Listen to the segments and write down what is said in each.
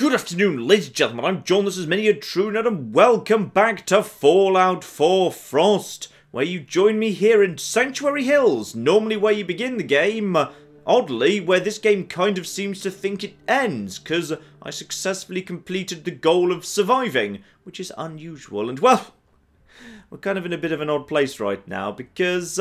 Good afternoon, ladies and gentlemen, I'm John, this is Many A True Nerd, and welcome back to Fallout 4 Frost, where you join me here in Sanctuary Hills, normally where you begin the game, oddly, where this game kind of seems to think it ends, because I successfully completed the goal of surviving, which is unusual, and well, we're kind of in a bit of an odd place right now, because,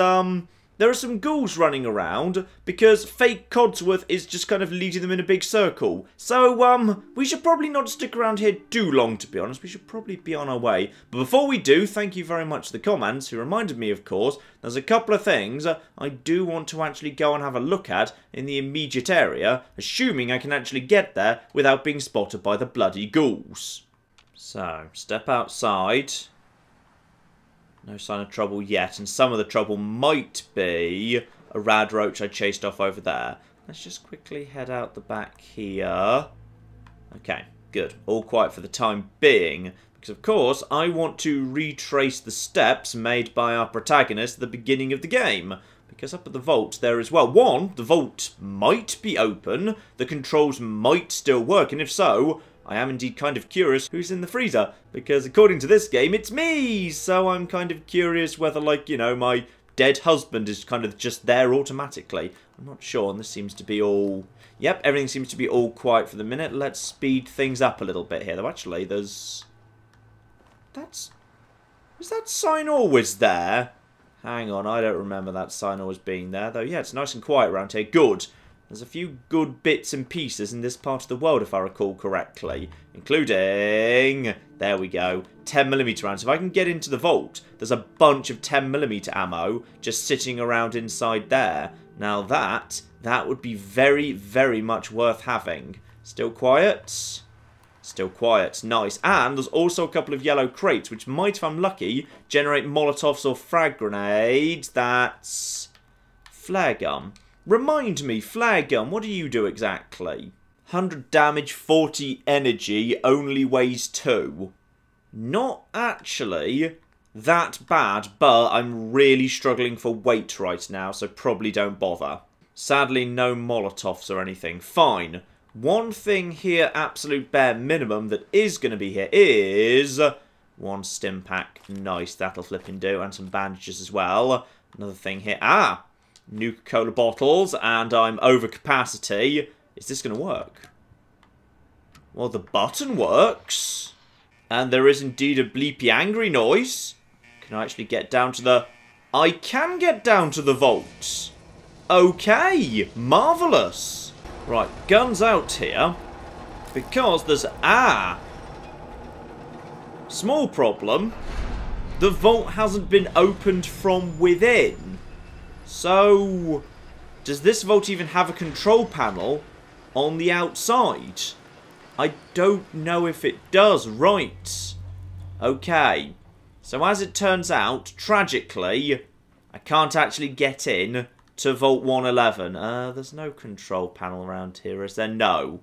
there are some ghouls running around, because fake Codsworth is just kind of leading them in a big circle. So, we should probably not stick around here too long, to be honest. We should probably be on our way. But before we do, thank you very much to the comments, who reminded me, of course, there's a couple of things I do want to actually go and have a look at in the immediate area, assuming I can actually get there without being spotted by the bloody ghouls. So, step outside. No sign of trouble yet, and some of the trouble might be a rad roach I chased off over there. Let's just quickly head out the back here. Okay, good. All quiet for the time being, because of course I want to retrace the steps made by our protagonist at the beginning of the game. Because up at the vault there is, well, one, the vault might be open, the controls might still work, and if so, I am indeed kind of curious who's in the freezer, because according to this game, it's me! So I'm kind of curious whether, like, you know, my dead husband is kind of just there automatically. I'm not sure, and this seems to be all... Yep, everything seems to be all quiet for the minute. Let's speed things up a little bit here, though. Actually, there's... That's... Was that sign always there? Hang on, I don't remember that sign always being there, though. Yeah, it's nice and quiet around here. Good. There's a few good bits and pieces in this part of the world, if I recall correctly, including, there we go, 10mm rounds. If I can get into the vault, there's a bunch of 10mm ammo just sitting around inside there. Now that would be very, very much worth having. Still quiet? Still quiet. Nice. And there's also a couple of yellow crates, which might, if I'm lucky, generate Molotovs or Frag Grenades. That's Flare Gun. Remind me, Flare Gun, what do you do exactly? 100 damage, 40 energy, only weighs 2. Not actually that bad, but I'm really struggling for weight right now, so probably don't bother. Sadly, no Molotovs or anything. Fine. One thing here, absolute bare minimum, that is going to be here is... One stim pack. Nice, that'll flipping do. And some bandages as well. Another thing here. Ah! Nuka-Cola bottles, and I'm over capacity. Is this going to work? Well, the button works. And there is indeed a bleepy angry noise. Can I actually get down to the... I can get down to the vault. Okay, marvellous. Right, guns out here. Because there's... Ah! Small problem. The vault hasn't been opened from within. So, does this vault even have a control panel on the outside? I don't know if it does, right. Okay, so as it turns out, tragically, I can't actually get in to Vault 111. There's no control panel around here, is there? No.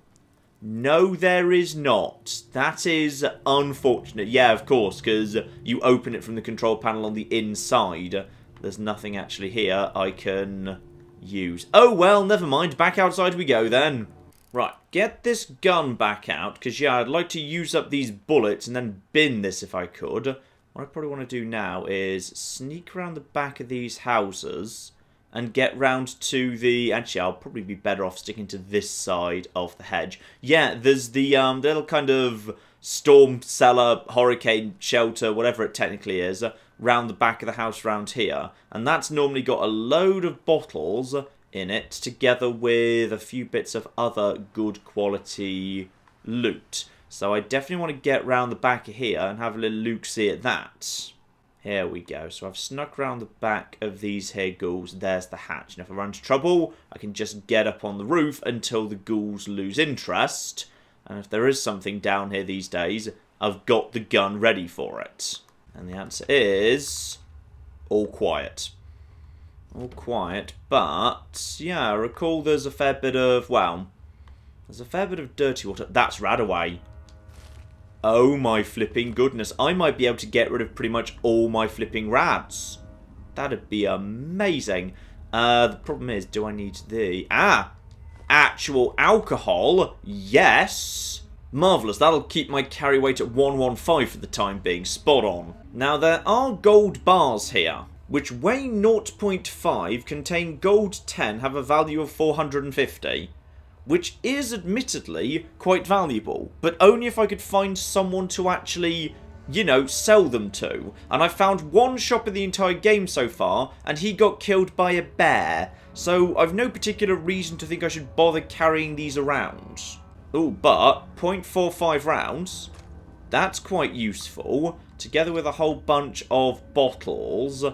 No, there is not. That is unfortunate. Yeah, of course, because you open it from the control panel on the inside. There's nothing actually here I can use. Oh, well, never mind. Back outside we go, then. Right, get this gun back out, because, yeah, I'd like to use up these bullets and then bin this if I could. What I probably want to do now is sneak around the back of these houses and get round to the... Actually, I'll probably be better off sticking to this side of the hedge. Yeah, there's the little kind of storm cellar, hurricane shelter, whatever it technically is, round the back of the house round here, and that's normally got a load of bottles in it together with a few bits of other good quality loot. So I definitely want to get round the back of here and have a little look-see at that. Here we go. So I've snuck round the back of these here ghouls. There's the hatch, and if I run into trouble I can just get up on the roof until the ghouls lose interest, and if there is something down here these days, I've got the gun ready for it. And the answer is... all quiet. All quiet, but... Yeah, I recall there's a fair bit of... Well, there's a fair bit of dirty water. That's RadAway. Oh my flipping goodness. I might be able to get rid of pretty much all my flipping rads. That'd be amazing. The problem is, do I need the... Ah! Actual alcohol? Yes! Marvellous, that'll keep my carry weight at 115 for the time being, spot on. Now there are gold bars here, which weigh 0.5, contain gold 10, have a value of 450. Which is admittedly quite valuable, but only if I could find someone to actually, you know, sell them to. And I found one shop in the entire game so far, and he got killed by a bear. So I've no particular reason to think I should bother carrying these around. Ooh, but 0.45 rounds, that's quite useful, together with a whole bunch of bottles.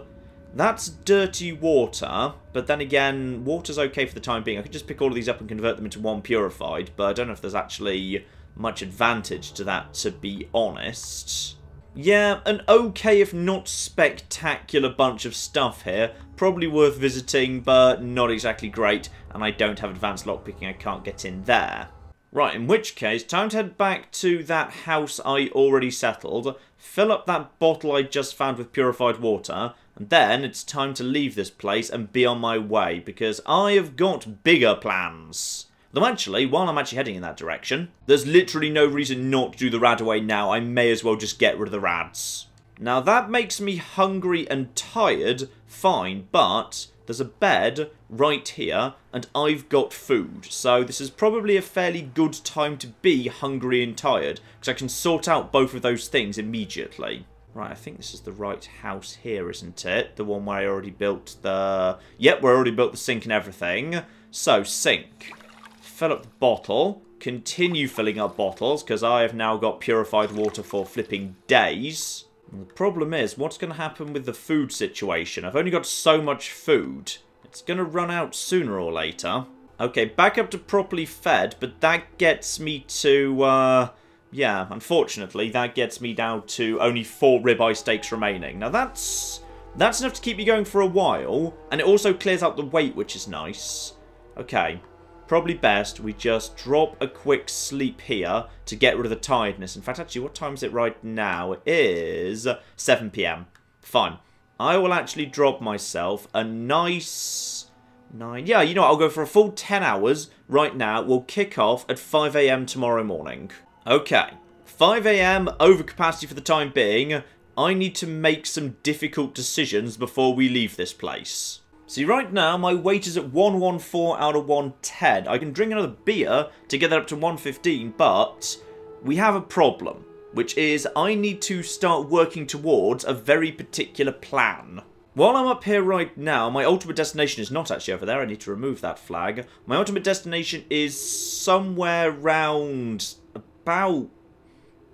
That's dirty water, but then again, water's okay for the time being. I could just pick all of these up and convert them into one purified, but I don't know if there's actually much advantage to that, to be honest. Yeah, an okay if not spectacular bunch of stuff here. Probably worth visiting, but not exactly great, and I don't have advanced lockpicking, I can't get in there. Right, in which case, time to head back to that house I already settled, fill up that bottle I just found with purified water, and then it's time to leave this place and be on my way, because I have got bigger plans. Though actually, while I'm actually heading in that direction, there's literally no reason not to do the RadAway now. I may as well just get rid of the rads. Now that makes me hungry and tired, fine, but there's a bed right here, and I've got food. So this is probably a fairly good time to be hungry and tired, because I can sort out both of those things immediately. Right, I think this is the right house here, isn't it? The one where I already built the... Yep, we already built the sink and everything. So, sink. Fill up the bottle. Continue filling up bottles, because I have now got purified water for flipping days. And the problem is, what's going to happen with the food situation? I've only got so much food. It's going to run out sooner or later. Okay, back up to properly fed, but that gets me to... Yeah, unfortunately, that gets me down to only 4 ribeye steaks remaining. Now, that's enough to keep me going for a while, and it also clears out the weight, which is nice. Okay, probably best we just drop a quick sleep here to get rid of the tiredness. In fact, actually, what time is it right now? It is 7 PM. Fine. I will actually drop myself a nice... 9. Yeah, you know what? I'll go for a full 10 hours right now. We'll kick off at 5 AM tomorrow morning. Okay, 5 AM, overcapacity for the time being. I need to make some difficult decisions before we leave this place. See, right now, my weight is at 114 out of 110. I can drink another beer to get that up to 115, but we have a problem, which is I need to start working towards a very particular plan. While I'm up here right now, my ultimate destination is not actually over there. I need to remove that flag. My ultimate destination is somewhere around... about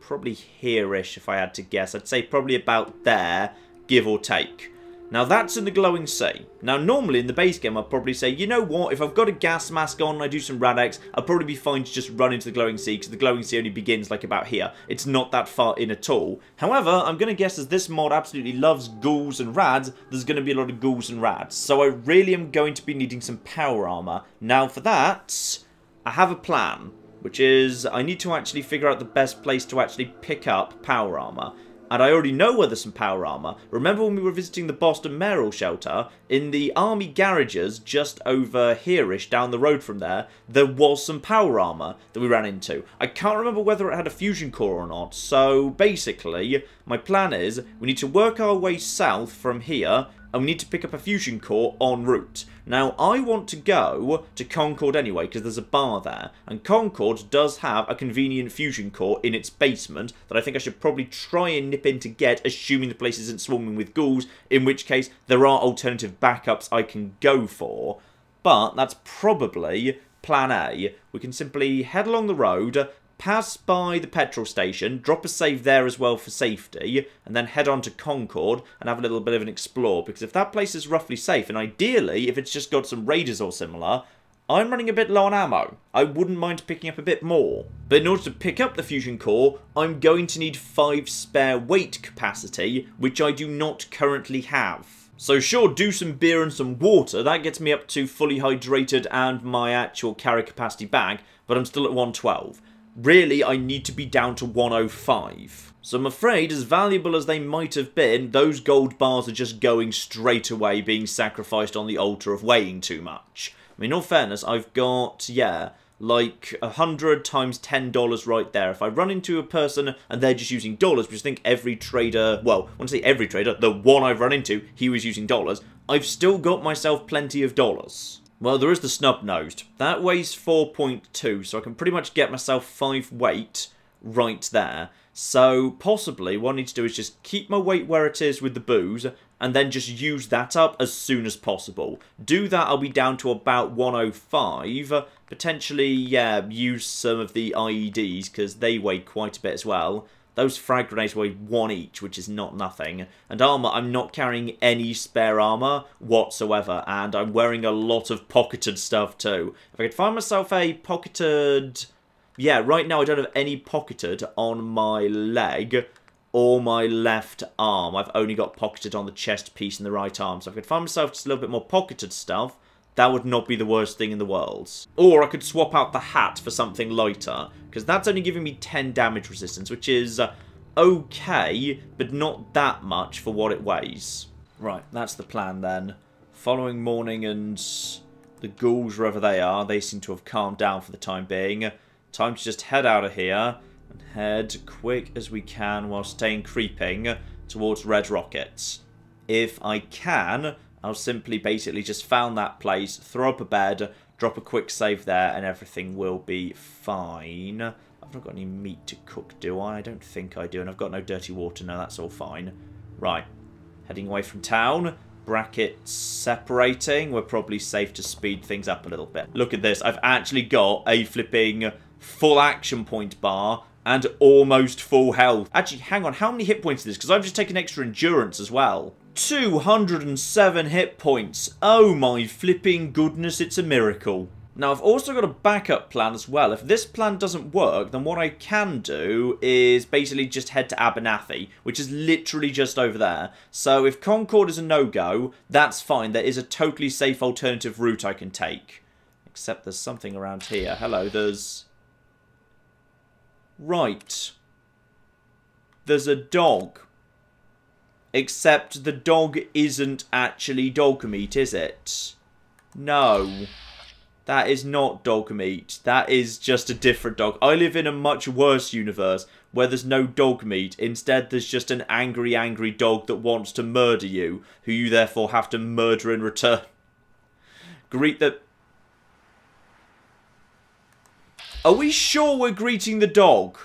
probably here-ish, if I had to guess. I'd say probably about there, give or take. Now, that's in the Glowing Sea. Now, normally in the base game, I'd probably say, you know what, if I've got a gas mask on and I do some Rad-X, I'll probably be fine to just run into the Glowing Sea, because the Glowing Sea only begins, like, about here. It's not that far in at all. However, I'm going to guess, as this mod absolutely loves ghouls and rads, there's going to be a lot of ghouls and rads. So I really am going to be needing some power armor. Now, for that, I have a plan. Which is, I need to actually figure out the best place to actually pick up power armor. And I already know where there's some power armor. Remember when we were visiting the Boston Merrill shelter? In the army garages just over here-ish, down the road from there was some power armor that we ran into. I can't remember whether it had a fusion core or not, so basically, my plan is, we need to work our way south from here, and we need to pick up a fusion core en route. Now, I want to go to Concord anyway, because there's a bar there. And Concord does have a convenient fusion core in its basement that I think I should probably try and nip in to get, assuming the place isn't swarming with ghouls, in which case there are alternative backups I can go for. But that's probably plan A. We can simply head along the road, pass by the petrol station, drop a save there as well for safety, and then head on to Concord and have a little bit of an explore, because if that place is roughly safe, and ideally, if it's just got some raiders or similar, I'm running a bit low on ammo. I wouldn't mind picking up a bit more. But in order to pick up the fusion core, I'm going to need 5 spare weight capacity, which I do not currently have. So sure, do some beer and some water, that gets me up to fully hydrated and my actual carry capacity back, but I'm still at 112. Really, I need to be down to 105. So I'm afraid, as valuable as they might have been, those gold bars are just going straight away, being sacrificed on the altar of weighing too much. I mean, in all fairness, I've got, yeah, like $100 times $10 right there. If I run into a person and they're just using dollars, because I think every trader, well, I want to say every trader, the one I've run into, he was using dollars, I've still got myself plenty of dollars. Well, there is the snub-nosed. That weighs 4.2, so I can pretty much get myself 5 weight right there. So, possibly, what I need to do is just keep my weight where it is with the booze, and then just use that up as soon as possible. Do that, I'll be down to about 105. Potentially, yeah, use some of the IEDs, because they weigh quite a bit as well. Those frag grenades weigh 1 each, which is not nothing. And armour, I'm not carrying any spare armour whatsoever, and I'm wearing a lot of pocketed stuff too. If I could find myself a pocketed... yeah, right now I don't have any pocketed on my leg or my left arm. I've only got pocketed on the chest piece and the right arm. So if I could find myself just a little bit more pocketed stuff, that would not be the worst thing in the world. Or I could swap out the hat for something lighter, because that's only giving me 10 damage resistance, which is okay, but not that much for what it weighs. Right, that's the plan then. Following morning, and the ghouls, wherever they are, they seem to have calmed down for the time being. Time to just head out of here and head quick as we can while staying creeping towards Red Rocket. If I can, I'll simply basically just found that place, throw up a bed, drop a quick save there, and everything will be fine. I've not got any meat to cook, do I? I don't think I do, and I've got no dirty water. No, that's all fine. Right, heading away from town. Brackets separating. We're probably safe to speed things up a little bit. Look at this. I've actually got a flipping... full action point bar, and almost full health. Actually, hang on, how many hit points is this? Because I've just taken extra endurance as well. 207 hit points. Oh my flipping goodness, it's a miracle. Now, I've also got a backup plan as well. If this plan doesn't work, then what I can do is basically just head to Abernathy, which is literally just over there. So if Concord is a no-go, that's fine. There is a totally safe alternative route I can take. Except there's something around here. Hello, there's... right. There's a dog. Except the dog isn't actually dog meat, is it? No. That is not dog meat. That is just a different dog. I live in a much worse universe where there's no dog meat. Instead, there's just an angry, angry dog that wants to murder you, who you therefore have to murder in return. Greet the... are we sure we're greeting the dog?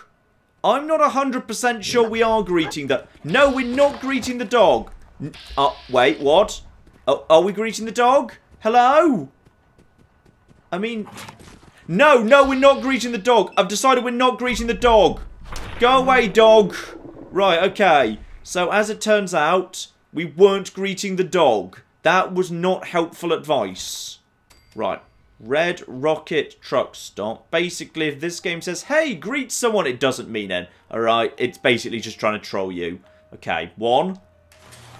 I'm not 100% sure we are greeting the... no, we're not greeting the dog. Wait, what? Are we greeting the dog? Hello? I mean... No, we're not greeting the dog. I've decided we're not greeting the dog. Go away, dog. Right, okay. So, as it turns out, we weren't greeting the dog. That was not helpful advice. Right. Red Rocket truck stop. Basically, if this game says, hey, greet someone, it doesn't mean it. Alright, it's basically just trying to troll you. Okay, one.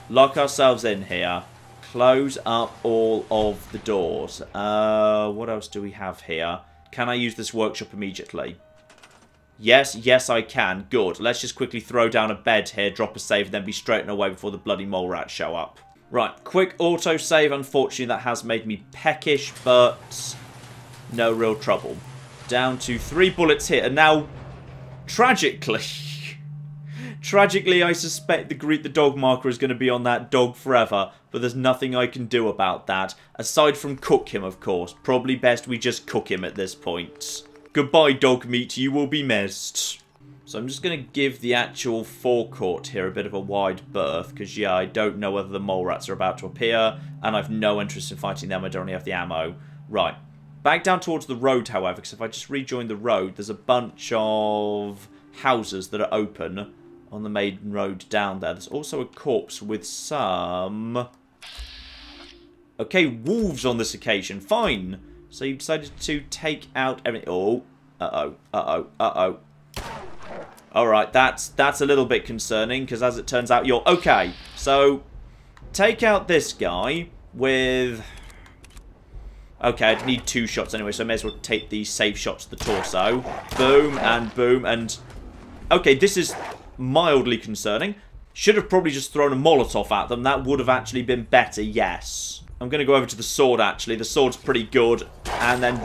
Lock ourselves in here. Close up all of the doors. What else do we have here? Can I use this workshop immediately? Yes, I can. Good. Let's just quickly throw down a bed here, drop a save, and then be straightened away before the bloody mole rats show up. Right, quick autosave. Unfortunately, that has made me peckish, but no real trouble. Down to 3 bullets here, and now, tragically, I suspect the Greet the Dog marker is going to be on that dog forever, but there's nothing I can do about that, aside from cook him, of course. Probably best we just cook him at this point. Goodbye, dog meat, you will be missed. So I'm just going to give the actual forecourt here a bit of a wide berth, because, yeah, I don't know whether the mole rats are about to appear, and I've no interest in fighting them. I don't really have the ammo. Right. Back down towards the road, however, because if I just rejoin the road, there's a bunch of houses that are open on the main road down there. There's also a corpse with some... okay, wolves on this occasion. Fine. So you decided to take out everything. Oh, uh-oh, uh-oh, uh-oh. Alright, that's a little bit concerning, because as it turns out, you're... okay, so, take out this guy with... okay, I'd need 2 shots anyway, so I may as well take the safe shots to the torso. Boom, and boom, and... okay, this is mildly concerning. Should have probably just thrown a Molotov at them. That would have actually been better, yes. I'm going to go over to the sword, actually. The sword's pretty good, and then...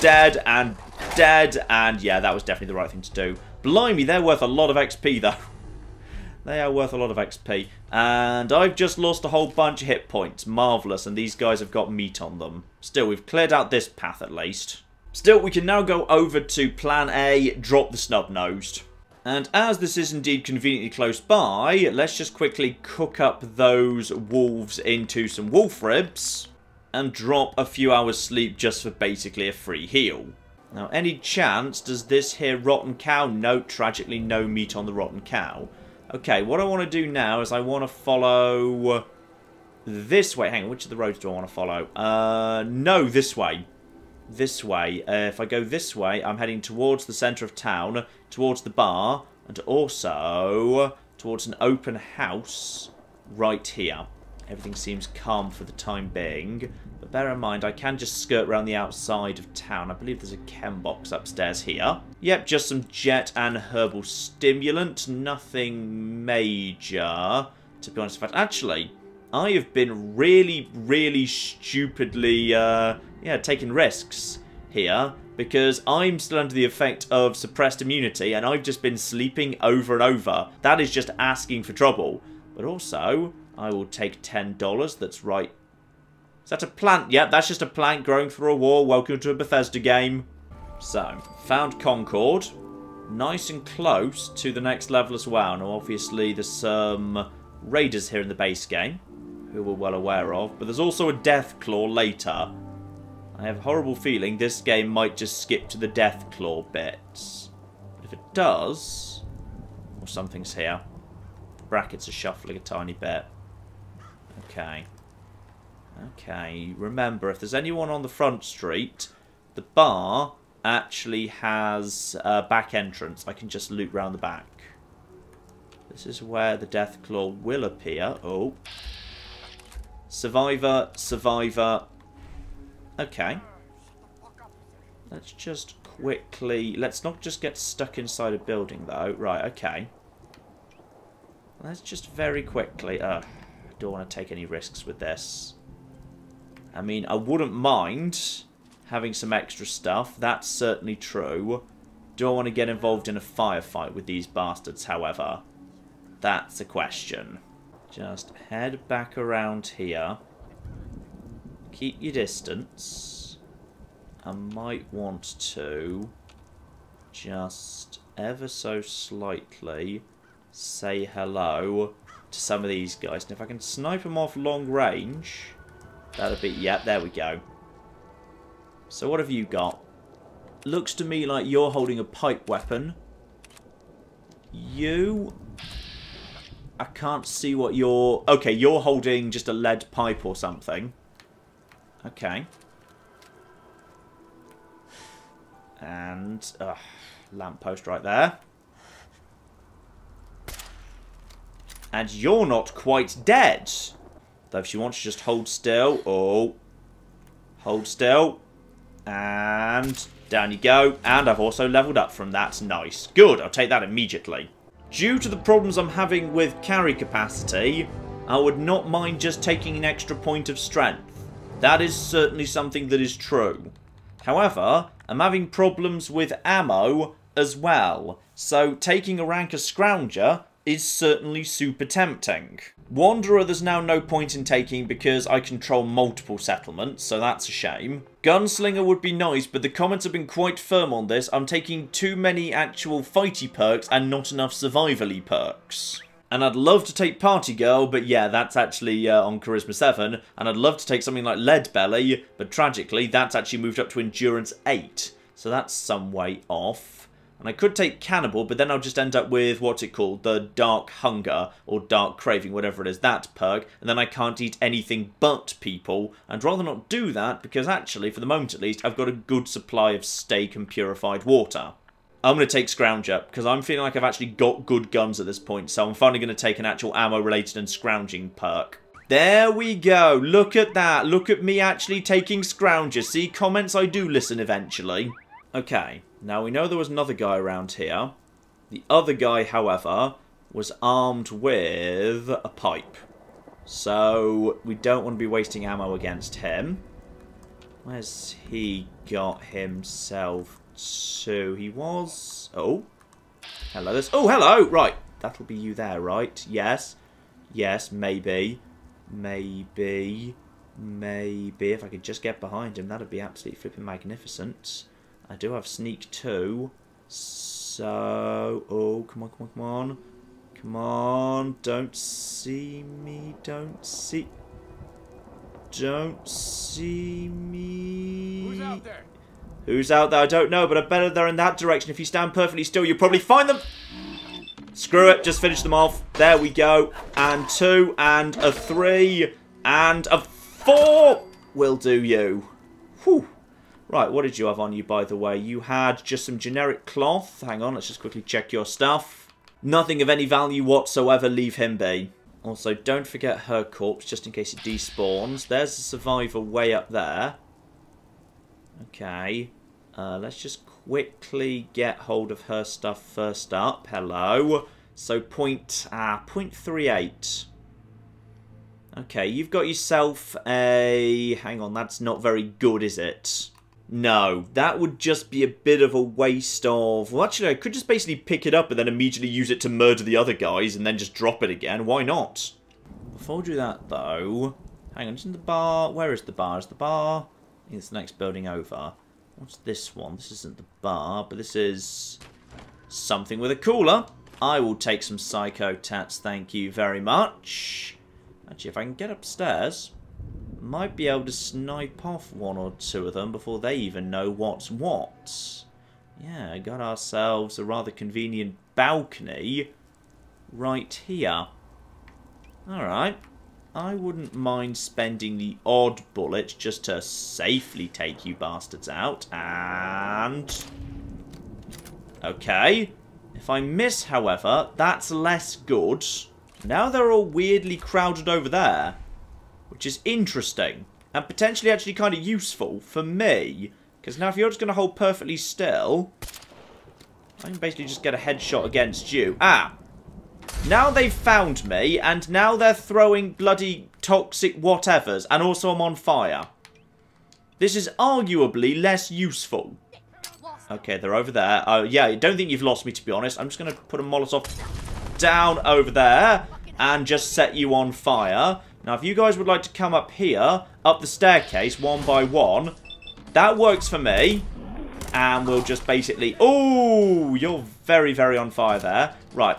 Dead and dead, and yeah, that was definitely the right thing to do. Blimey, they're worth a lot of XP, though. They are worth a lot of XP. And I've just lost a whole bunch of hit points. Marvellous, and these guys have got meat on them. Still, we've cleared out this path at least. Still, we can now go over to Plan A, drop the snub-nosed. And as this is indeed conveniently close by, let's just quickly cook up those wolves into some wolf ribs and drop a few hours sleep just for basically a free heal. Now, any chance does this here rotten cow? No, tragically no meat on the rotten cow. Okay, what I want to do now is I want to follow this way. Hang on, which of the roads do I want to follow? No, this way. This way. If I go this way, I'm heading towards the centre of town, towards the bar, and also towards an open house right here. Everything seems calm for the time being, but bear in mind I can just skirt around the outside of town. I believe there's a chem box upstairs here. Yep, just some jet and herbal stimulant, nothing major, to be honest. In fact, actually, I have been really, really stupidly, taking risks here, because I'm still under the effect of suppressed immunity, and I've just been sleeping over and over. That is just asking for trouble. But also, I will take $10, that's right. Is that a plant? Yep, that's just a plant growing through a wall. Welcome to a Bethesda game. So, found Concord. Nice and close to the next level as well. Now, obviously, there's some raiders here in the base game, who we're well aware of, but there's also a Deathclaw later. I have a horrible feeling this game might just skip to the Deathclaw bits. But if it does... Well, something's here. The brackets are shuffling a tiny bit. Okay. Okay, remember, if there's anyone on the front street, the bar actually has a back entrance. I can just loot round the back. This is where the Deathclaw will appear. Oh. Survivor, survivor. Okay. Let's just quickly... Let's not just get stuck inside a building, though. Right, okay. Let's just very quickly... I don't want to take any risks with this. I mean, I wouldn't mind having some extra stuff. That's certainly true. Don't want to get involved in a firefight with these bastards, however. That's a question. Just head back around here. Keep your distance. I might want to just ever so slightly say hello to some of these guys. And if I can snipe them off long range, that'll be... Yep, there we go. So what have you got? Looks to me like you're holding a pipe weapon. You... I can't see what you're... Okay, you're holding just a lead pipe or something. Okay. And... lamppost right there. And you're not quite dead. Though if she wants to just hold still... Oh. Hold still. And... Down you go. And I've also leveled up from that. Nice. Good. I'll take that immediately. Due to the problems I'm having with carry capacity, I would not mind just taking an extra point of strength. That is certainly something that is true. However, I'm having problems with ammo as well, so taking a rank as Scrounger is certainly super tempting. Wanderer there's now no point in taking because I control multiple settlements, so that's a shame. Gunslinger would be nice, but the comments have been quite firm on this. I'm taking too many actual fighty perks and not enough survivally perks. And I'd love to take Party Girl, but yeah, that's actually on Charisma 7. And I'd love to take something like Lead Belly, but tragically that's actually moved up to Endurance 8. So that's some way off. And I could take Cannibal, but then I'll just end up with, what's it called, the Dark Hunger, or Dark Craving, whatever it is, that perk, and then I can't eat anything but people. I'd rather not do that, because actually, for the moment at least, I've got a good supply of steak and purified water. I'm going to take Scrounger, because I'm feeling like I've actually got good guns at this point, so I'm finally going to take an actual ammo-related and scrounging perk. There we go, look at that, look at me actually taking Scrounger. See, comments I do listen eventually. Okay, now we know there was another guy around here. The other guy, however, was armed with a pipe. So we don't want to be wasting ammo against him. Where's he got himself to? He was... Oh. Hello. Oh, hello! Right. That'll be you there, right? Yes. Yes, maybe. Maybe. Maybe. If I could just get behind him, that'd be absolutely flipping magnificent. I do have sneak 2. So... Oh, come on, come on, come on. Come on. Don't see me. Don't see... Don't see me. Who's out there? Who's out there? I don't know, but I bet they're in that direction. If you stand perfectly still, you'll probably find them. Screw it. Just finish them off. There we go. And 2 and a 3 and a 4 will do you. Whew. Right, what did you have on you, by the way? You had just some generic cloth. Hang on, let's just quickly check your stuff. Nothing of any value whatsoever. Leave him be. Also, don't forget her corpse, just in case it despawns. There's a survivor way up there. Okay. Let's just quickly get hold of her stuff first up. Hello. So, 0.38. Okay, you've got yourself a... Hang on, that's not very good, is it? No, that would just be a bit of a waste of... Well, actually, I could just basically pick it up and then immediately use it to murder the other guys and then just drop it again. Why not? Before I do that, though... Hang on, it's in the bar. Where is the bar? Is the bar... I think it's the next building over. What's this one? This isn't the bar, but this is... Something with a cooler. I will take some Psycho Tats, thank you very much. Actually, if I can get upstairs... Might be able to snipe off one or two of them before they even know what's what. Yeah, got ourselves a rather convenient balcony right here. Alright. I wouldn't mind spending the odd bullet just to safely take you bastards out. And... Okay. If I miss, however, that's less good. Now they're all weirdly crowded over there. Which is interesting, and potentially actually kind of useful for me. Because now if you're just going to hold perfectly still, I can basically just get a headshot against you. Ah! Now they've found me, and now they're throwing bloody toxic whatevers, and also I'm on fire. This is arguably less useful. Okay, they're over there. Oh, yeah, I don't think you've lost me, to be honest. I'm just going to put a Molotov down over there, and just set you on fire. Now, if you guys would like to come up here, up the staircase, one by one, that works for me. And we'll just basically... Oh, you're very, very on fire there. Right.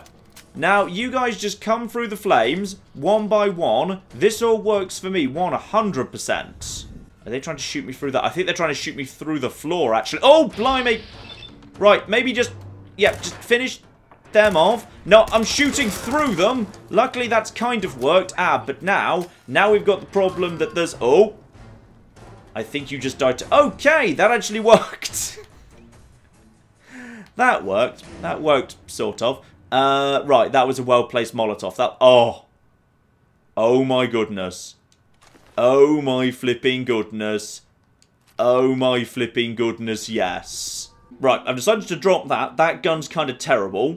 Now, you guys just come through the flames, one by one. This all works for me, 100%. Are they trying to shoot me through that? I think they're trying to shoot me through the floor, actually. Oh, blimey! Right, maybe just... Yeah, just finish... them off. No, I'm shooting through them. Luckily, that's kind of worked. Ah, but now we've got the problem that there's... Oh. I think you just died to... Okay, that actually worked. That worked. That worked, sort of. Right, that was a well-placed Molotov. That... Oh. Oh, my goodness. Oh, my flipping goodness. Oh, my flipping goodness, yes. Right, I've decided to drop that. That gun's kind of terrible.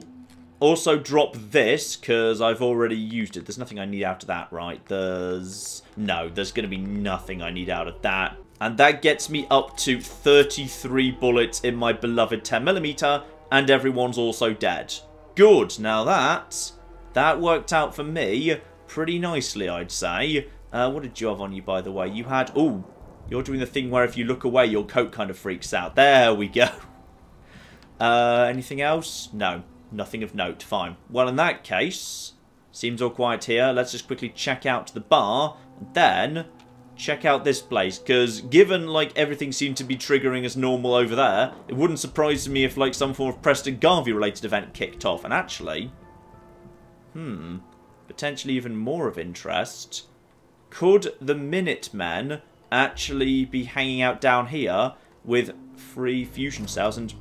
Also drop this, because I've already used it. There's nothing I need out of that, right? There's... No, there's going to be nothing I need out of that. And that gets me up to 33 bullets in my beloved 10mm, and everyone's also dead. Good. Now that worked out for me pretty nicely, I'd say. What did you have on you, by the way? You had... Ooh, you're doing the thing where if you look away, your coat kind of freaks out. There we go. Anything else? No. Nothing of note. Fine. Well, in that case, seems all quiet here. Let's just quickly check out the bar, and then check out this place. Because given, like, everything seemed to be triggering as normal over there, it wouldn't surprise me if, like, some form of Preston Garvey-related event kicked off. And actually, potentially even more of interest. Could the Minutemen actually be hanging out down here with free fusion cells and...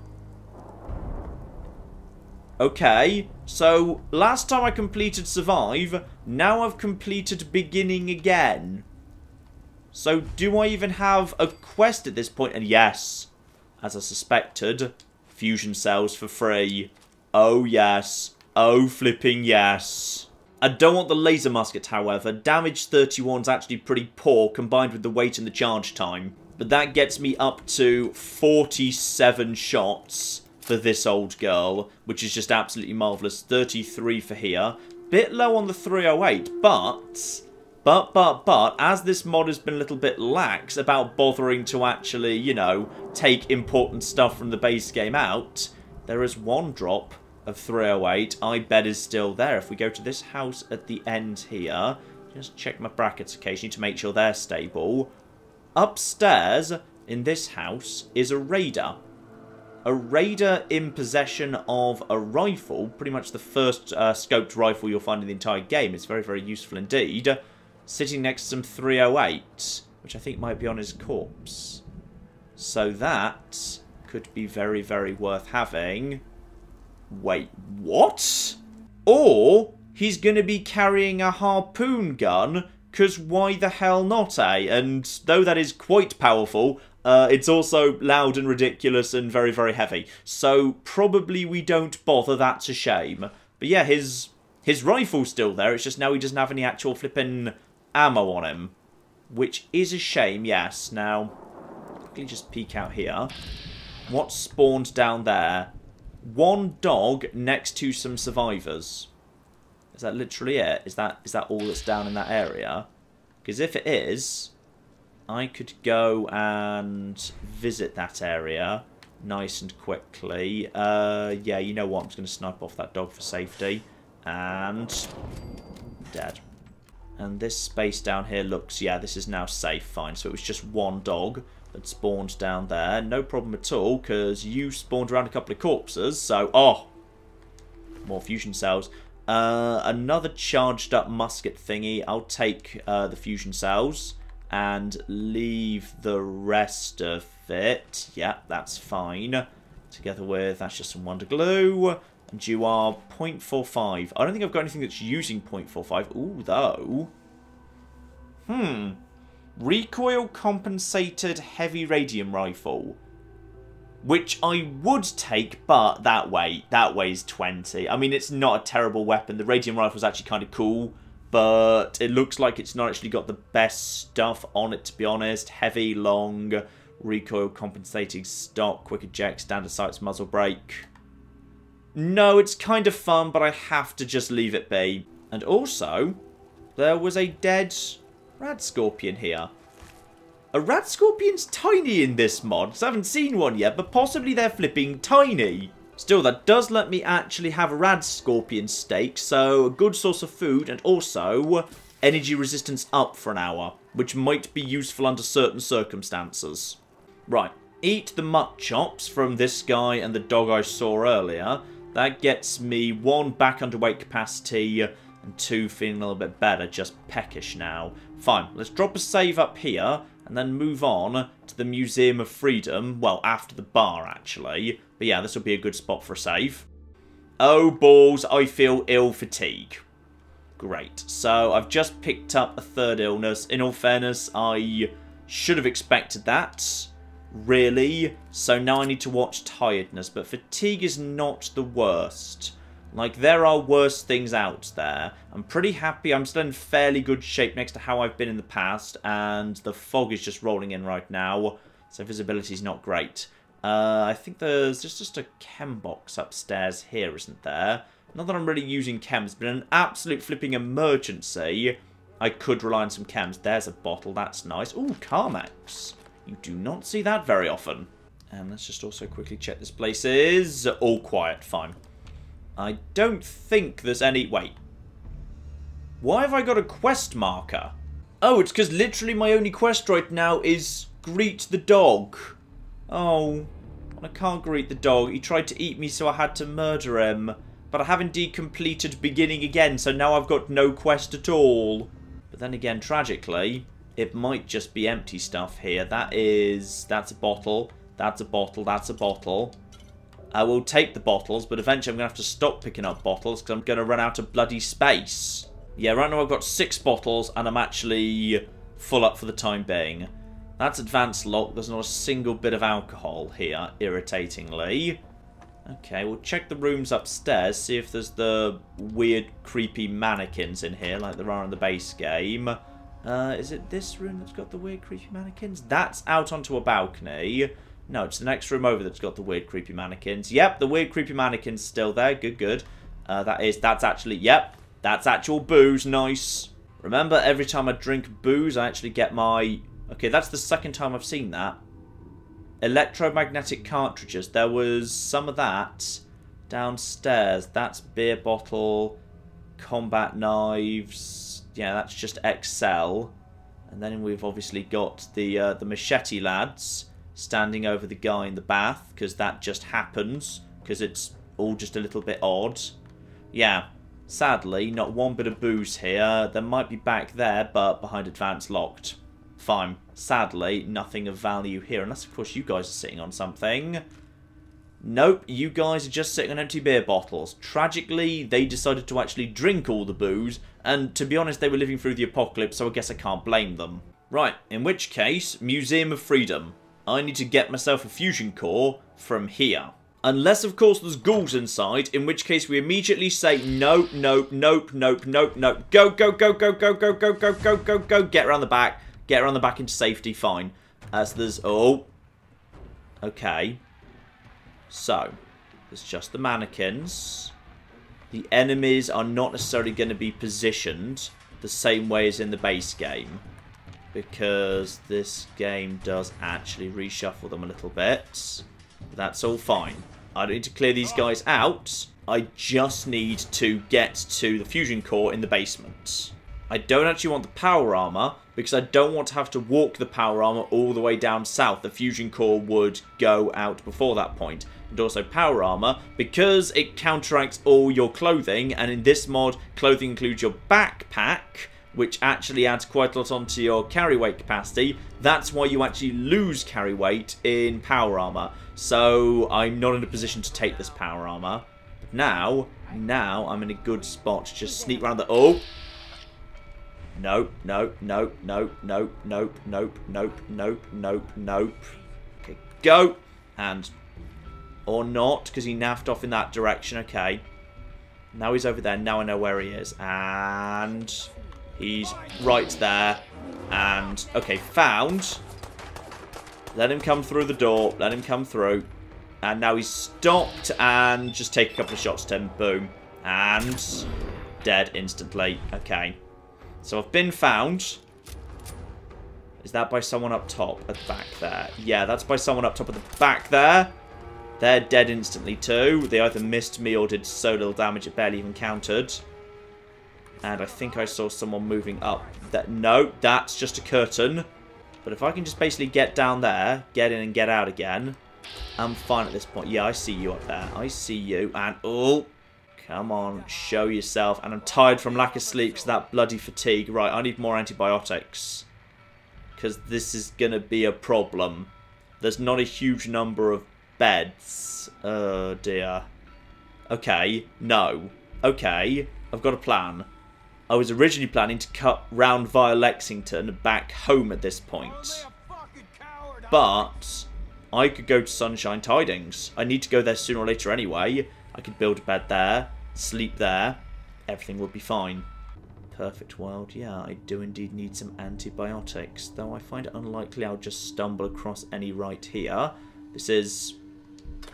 Okay, so last time I completed Survive, now I've completed Beginning again. So do I even have a quest at this point? And yes, as I suspected, fusion cells for free. Oh yes, oh flipping yes. I don't want the laser musket, however. Damage 31's actually pretty poor, combined with the weight and the charge time. But that gets me up to 47 shots for this old girl, which is just absolutely marvellous. 33 for here. Bit low on the 308, but, as this mod has been a little bit lax about bothering to actually, you know, take important stuff from the base game out, there is one drop of 308 I bet is still there. If we go to this house at the end here, just check my brackets occasionally to make sure they're stable. Upstairs in this house is a raider. A raider in possession of a rifle, pretty much the first scoped rifle you'll find in the entire game. It's very, very useful indeed. Sitting next to some 308, which I think might be on his corpse. So that could be very, very worth having. Wait, what? Or he's going to be carrying a harpoon gun, because why the hell not, eh? And though that is quite powerful, it's also loud and ridiculous and very, very heavy. So probably we don't bother, that's a shame. But yeah, his rifle's still there, it's just now he doesn't have any actual flipping ammo on him. Which is a shame, yes. Now, quickly just peek out here. What's spawned down there? One dog next to some survivors. Is that literally it? Is that all that's down in that area? Because if it is, I could go and visit that area nice and quickly. Yeah, you know what? I'm just going to snipe off that dog for safety. And dead. And this space down here looks, yeah, this is now safe, fine. So it was just one dog that spawned down there. No problem at all, because you spawned around a couple of corpses. So, oh, more fusion cells. Another charged up musket thingy. I'll take the fusion cells and leave the rest of it. Yeah, that's fine. Together with, that's just some Wonder Glue. And you are 0.45. I don't think I've got anything that's using 0.45. Ooh, though. Recoil compensated heavy radium rifle. Which I would take, but that way is 20. I mean, it's not a terrible weapon. The radium rifle is actually kind of cool, but it looks like it's not actually got the best stuff on it, to be honest. Heavy, long, recoil compensating stock, quick eject, standard sights, muzzle brake. No, it's kind of fun, but I have to just leave it be. And also, there was a dead rad scorpion here. A rad scorpion's tiny in this mod, so I haven't seen one yet, but possibly they're flipping tiny. Still, that does let me actually have a rad scorpion steak, so a good source of food, and also energy resistance up for an hour, which might be useful under certain circumstances. Right, eat the mutt chops from this guy and the dog I saw earlier. That gets me one back underweight capacity and two feeling a little bit better, just peckish now. Fine, let's drop a save up here and then move on to the Museum of Freedom. Well, after the bar, actually. But yeah, this will be a good spot for a save. Oh, balls, I feel ill fatigue. Great. So I've just picked up a third illness. In all fairness, I should have expected that. Really? So now I need to watch tiredness, but fatigue is not the worst. Like, there are worse things out there. I'm pretty happy. I'm still in fairly good shape next to how I've been in the past, and the fog is just rolling in right now, so visibility's not great. I think there's just a chem box upstairs here, isn't there? Not that I'm really using chems, but in an absolute flipping emergency, I could rely on some chems. There's a bottle. That's nice. Ooh, Carmax. You do not see that very often. And let's just also quickly check this place is all quiet. Fine. I don't think there's any... Wait. Why have I got a quest marker? Oh, it's because literally my only quest right now is greet the dog. Oh, I can't greet the dog. He tried to eat me, so I had to murder him. But I have indeed completed beginning again, so now I've got no quest at all. But then again, tragically... It might just be empty stuff here. That's a bottle. That's a bottle. That's a bottle. I will take the bottles, but eventually I'm going to have to stop picking up bottles because I'm going to run out of bloody space. Yeah, right now I've got 6 bottles and I'm actually full up for the time being. That's advanced lock. There's not a single bit of alcohol here, irritatingly. Okay, we'll check the rooms upstairs, see if there's the weird, creepy mannequins in here like there are in the base game. Is it this room that's got the weird creepy mannequins? That's out onto a balcony. No, it's the next room over that's got the weird creepy mannequins. Yep, the weird creepy mannequins still there. Good, good. That's actually, yep, that's actual booze. Nice. Remember, every time I drink booze, I actually get my... Okay, that's the second time I've seen that. Electromagnetic cartridges. There was some of that downstairs. That's beer bottle, combat knives. Yeah, that's just XL. And then we've obviously got the machete lads standing over the guy in the bath, because that just happens, because it's all just a little bit odd. Yeah, sadly, not one bit of booze here. There might be back there, but behind advanced locked. Fine. Sadly, nothing of value here, unless, of course, you guys are sitting on something. Nope, you guys are just sitting on empty beer bottles. Tragically, they decided to actually drink all the booze, and to be honest, they were living through the apocalypse, so I guess I can't blame them. Right, in which case, Museum of Freedom. I need to get myself a fusion core from here. Unless, of course, there's ghouls inside, in which case we immediately say, nope, nope, nope, nope, nope, nope. Go, go, go, go, go, go, go, go, go, go, go. Get around the back. Get around the back into safety. Fine. As there's... Oh. Okay. So. There's just the mannequins. The enemies are not necessarily going to be positioned the same way as in the base game, because this game does actually reshuffle them a little bit. That's all fine. I don't need to clear these guys out. I just need to get to the fusion core in the basement. I don't actually want the power armor, because I don't want to have to walk the power armor all the way down south. The fusion core would go out before that point. And also power armor, because it counteracts all your clothing, and in this mod, clothing includes your backpack, which actually adds quite a lot onto your carry weight capacity. That's why you actually lose carry weight in power armor. So I'm not in a position to take this power armor. But now I'm in a good spot to just sneak around the... Oh! Nope, nope, nope, nope, nope, nope, nope, nope, nope, nope, nope. Okay, go! And... Or not, because he naffed off in that direction. Okay. Now he's over there. Now I know where he is. And... He's right there, and, okay, found. Let him come through the door, let him come through. And now he's stopped, and just take a couple of shots at him, boom. And, dead instantly, okay. So I've been found. Is that by someone up top, at the back there? Yeah, that's by someone up top at the back there. They're dead instantly too. They either missed me or did so little damage it barely even countered. And I think I saw someone moving up. That, no, that's just a curtain. But if I can just basically get down there, get in and get out again, I'm fine at this point. Yeah, I see you up there. I see you. And, oh, come on, show yourself. And I'm tired from lack of sleep because that bloody fatigue. Right, I need more antibiotics. Because this is going to be a problem. There's not a huge number of beds. Oh, dear. Okay, no. Okay, I've got a plan. I was originally planning to cut round via Lexington back home at this point. But I could go to Sunshine Tidings. I need to go there sooner or later anyway. I could build a bed there, sleep there. Everything would be fine. Perfect world. Yeah, I do indeed need some antibiotics. Though I find it unlikely I'll just stumble across any right here. This is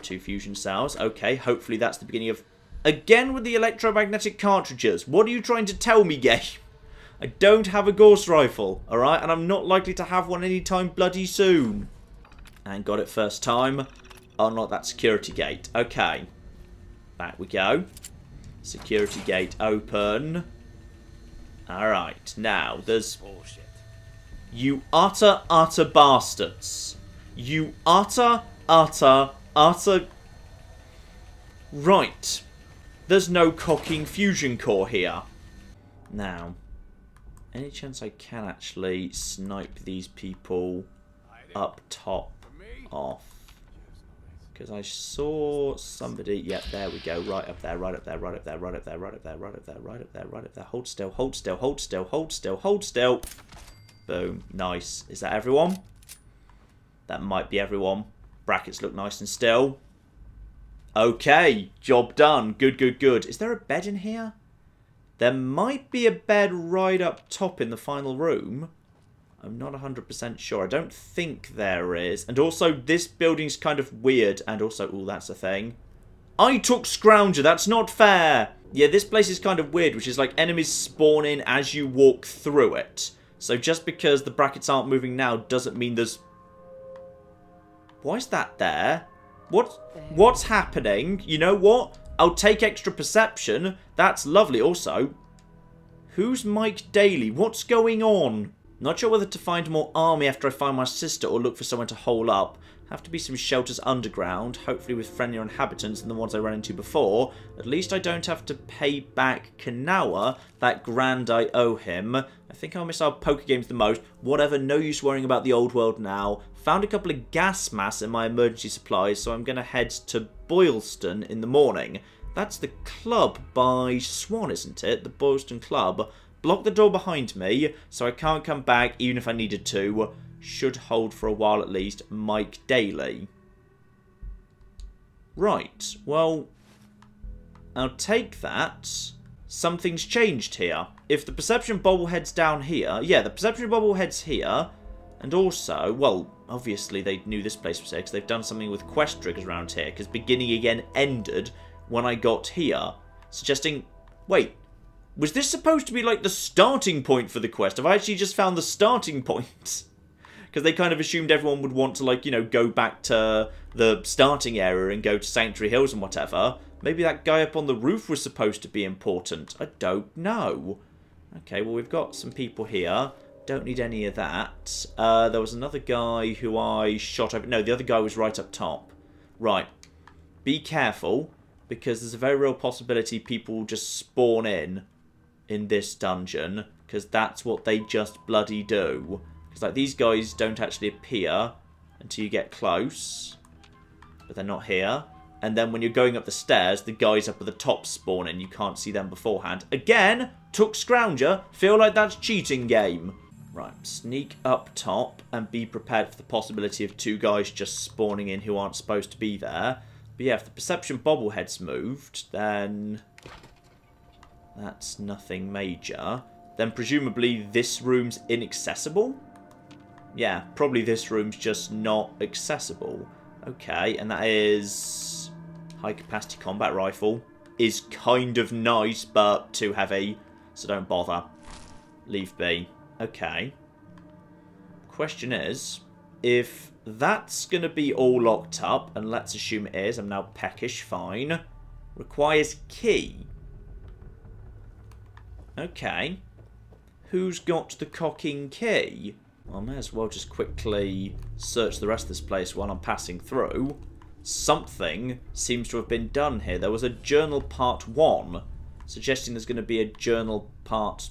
2 fusion cells. Okay, hopefully that's the beginning of... Again with the electromagnetic cartridges. What are you trying to tell me, game? I don't have a Gauss rifle, alright? And I'm not likely to have one anytime bloody soon. And got it first time. Unlock that security gate. Okay. Back we go. Security gate open. Alright, now there's... Bullshit. You utter, utter bastards. You utter, utter, utter... Right. There's no cocking fusion core here. Now, any chance I can actually snipe these people up top off? Because I saw somebody... Yeah, there we go. Right up there, right up there, right up there, right up there, right up there, right up there, right up there, right up there. Hold still, hold still, hold still, hold still, hold still. Boom. Nice. Is that everyone? That might be everyone. Brackets look nice and still. Okay, job done. Good, good, good. Is there a bed in here? There might be a bed right up top in the final room. I'm not 100% sure. I don't think there is. And also, this building's kind of weird. And also, ooh, that's a thing. I took Scrounger. That's not fair. Yeah, this place is kind of weird, which is like enemies spawn in as you walk through it. So just because the brackets aren't moving now doesn't mean there's... Why is that there? What's happening? You know what? I'll take extra perception. That's lovely. Also, who's Mike Daly? What's going on? Not sure whether to find more army after I find my sister or look for somewhere to hole up. Have to be some shelters underground, hopefully with friendlier inhabitants than the ones I ran into before. At least I don't have to pay back Kanawa that grand I owe him. I think I'll miss our poker games the most. Whatever, no use worrying about the old world now. Found a couple of gas masks in my emergency supplies, so I'm going to head to Boylston in the morning. That's the club by Swan, isn't it? The Boylston Club. Block the door behind me, so I can't come back even if I needed to. Should hold for a while at least. Mike Daly. Right, well, I'll take that. Something's changed here. If the perception bobblehead's down here... Yeah, the perception bobblehead's here. And also, well, obviously they knew this place was here because they've done something with quest triggers around here, because beginning again ended when I got here. Suggesting... Wait, was this supposed to be like the starting point for the quest? Have I actually just found the starting point? Because they kind of assumed everyone would want to, like, you know, go back to the starting area and go to Sanctuary Hills and whatever. Maybe that guy up on the roof was supposed to be important. I don't know. Okay, well, we've got some people here. Don't need any of that. There was another guy who I shot over. No, the other guy was right up top. Right. Be careful, because there's a very real possibility people just spawn in this dungeon. Because that's what they just bloody do. Because, like, these guys don't actually appear until you get close. But they're not here. And then when you're going up the stairs, the guys up at the top spawn in. You can't see them beforehand. Again, took Scrounger. Feel like that's cheating game. Right, sneak up top and be prepared for the possibility of two guys just spawning in who aren't supposed to be there. But yeah, if the perception bobblehead's moved, then that's nothing major. Then presumably this room's inaccessible? Yeah, probably this room's just not accessible. Okay, and that is... high-capacity combat rifle. Is kind of nice, but too heavy. So don't bother. Leave be. Okay. Question is, if that's going to be all locked up, and let's assume it is, I'm now peckish, fine. Requires key. Okay. Who's got the cocking key? Well, I may as well just quickly search the rest of this place while I'm passing through. Something seems to have been done here. There was a journal part 1, suggesting there's going to be a journal part,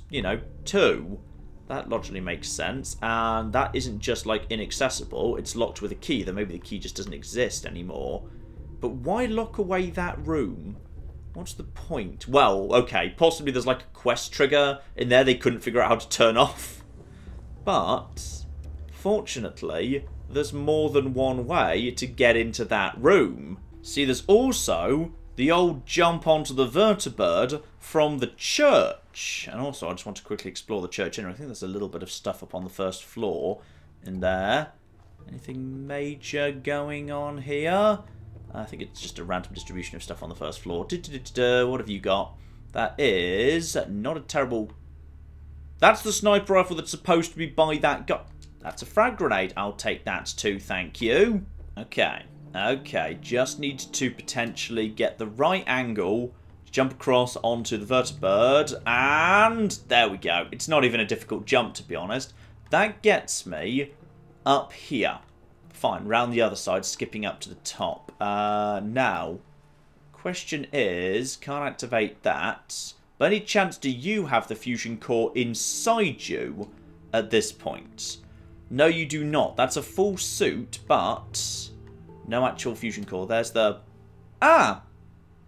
2. That logically makes sense, and that isn't just, like, inaccessible. It's locked with a key, though maybe the key just doesn't exist anymore. But why lock away that room? What's the point? Well, okay, possibly there's, like, a quest trigger in there they couldn't figure out how to turn off. But, fortunately, there's more than one way to get into that room. See, there's also the old jump onto the vertibird from the church. And also, I just want to quickly explore the church anyway. I think there's a little bit of stuff up on the first floor in there. Anything major going on here? I think it's just a random distribution of stuff on the first floor. What have you got? That is not a terrible... That's the sniper rifle that's supposed to be by that guy. That's a frag grenade. I'll take that too, thank you. Okay. Okay, just need to potentially get the right angle, jump across onto the vertibird, and there we go. It's not even a difficult jump, to be honest. That gets me up here. Fine, round the other side, skipping up to the top. Now, question is, can't activate that. By any chance do you have the fusion core inside you at this point? No, you do not. That's a full suit, but no actual fusion core. There's the... Ah!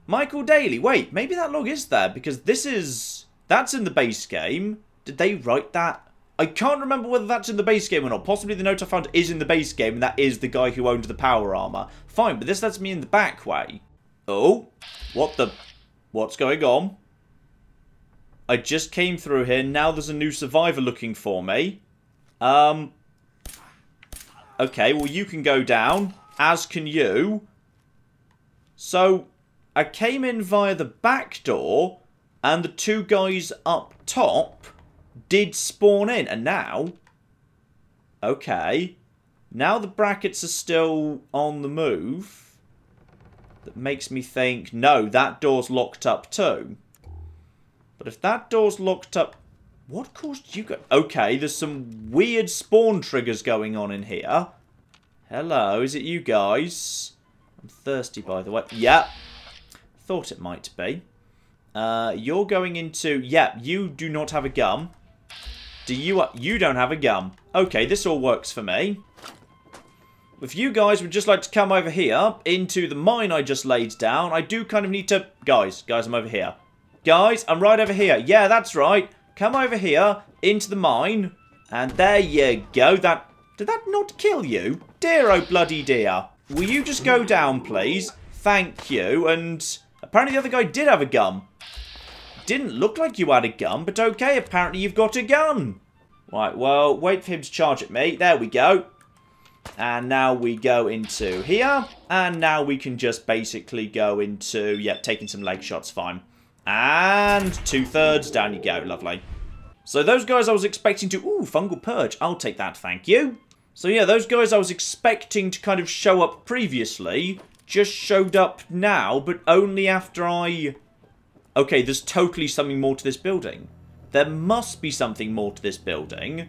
Michael Daly. Wait, maybe that log is there, because this is... That's in the base game. Did they write that? I can't remember whether that's in the base game or not. Possibly the note I found is in the base game, and that is the guy who owned the power armor. Fine, but this lets me in the back way. Oh, what the... What's going on? I just came through here. Now there's a new survivor looking for me. Okay, well, you can go down. As can you. So, I came in via the back door, and the two guys up top did spawn in. And now... okay. Now the brackets are still on the move. That makes me think, no, that door's locked up too. But if that door's locked up... what caused you guys... okay, there's some weird spawn triggers going on in here. Hello, is it you guys? I'm thirsty, by the way. Yep. Thought it might be. You're going into... yep, you do not have a gun. Do you... you don't have a gun. Okay, this all works for me. If you guys would just like to come over here into the mine I just laid down, I do kind of need to... Guys, I'm over here. Guys, I'm right over here. Yeah, that's right. Come over here, into the mine. And there you go. That... did that not kill you? Dear, oh bloody dear. Will you just go down, please? Thank you. And apparently the other guy did have a gun. Didn't look like you had a gun, but okay, apparently you've got a gun. Right, well, wait for him to charge at me. There we go. And now we go into here. And now we can just basically go into... yep, taking some leg shots, fine. And 2/3, down you go, lovely. So those guys I was expecting to... ooh, fungal purge, I'll take that, thank you. So yeah, those guys I was expecting to kind of show up previously, just showed up now, but only after I... okay, there's totally something more to this building. There must be something more to this building,